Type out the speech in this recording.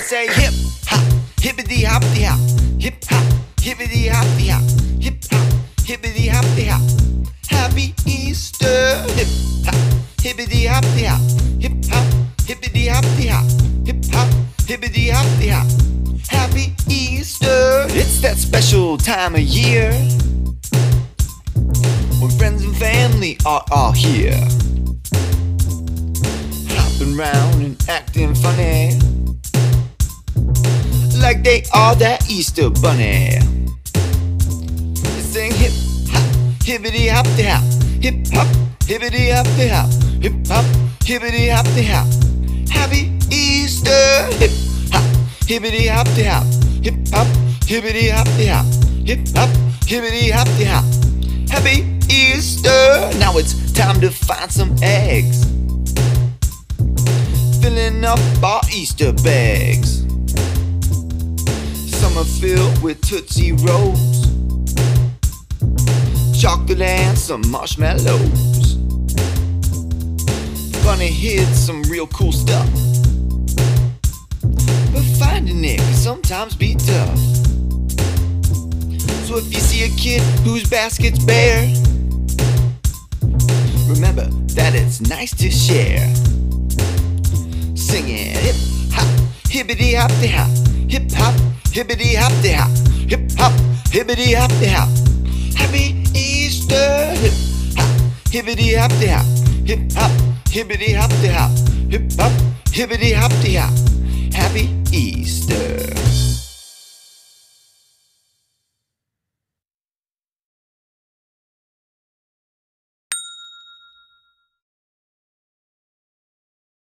would say hip hop, hippity hoppity hop, hip hop, hippity hoppity hop, hip hop, hippity hoppity hop. Happy Easter, hip hop, hippity hoppity hop, hip hop, hippity hoppity hop, hip hop, hippity hoppity hop. Happy Easter, it's that special time of year when friends and family are all here, hopping round and acting funny, like they are that Easter bunny. They sing hip hop, hippity hoppity hop, hip hop, hippity hoppity hop, hip hop, hippity hoppity hop. Happy Easter, hip hop, hippity hoppity hop, hip hop, hippity hoppity hop, hip hop, hippity hoppity hop. Happy Easter! Now it's time to find some eggs, filling up our Easter bags. Some are filled with Tootsie Rolls, chocolate and some marshmallows. Bunny hid some real cool stuff, but finding it can sometimes be tough. So if you see a kid whose basket's bare, remember that it's nice to share. Singing hip hop, hippity hoppity hop, hip hop, hippity hoppity hop, hip hop, hippity hoppity hop. Happy Easter, hip hop, hippity hoppity hop, hip hop, hippity hoppity hop, hip hop, hippity hoppity hop. Happy Easter.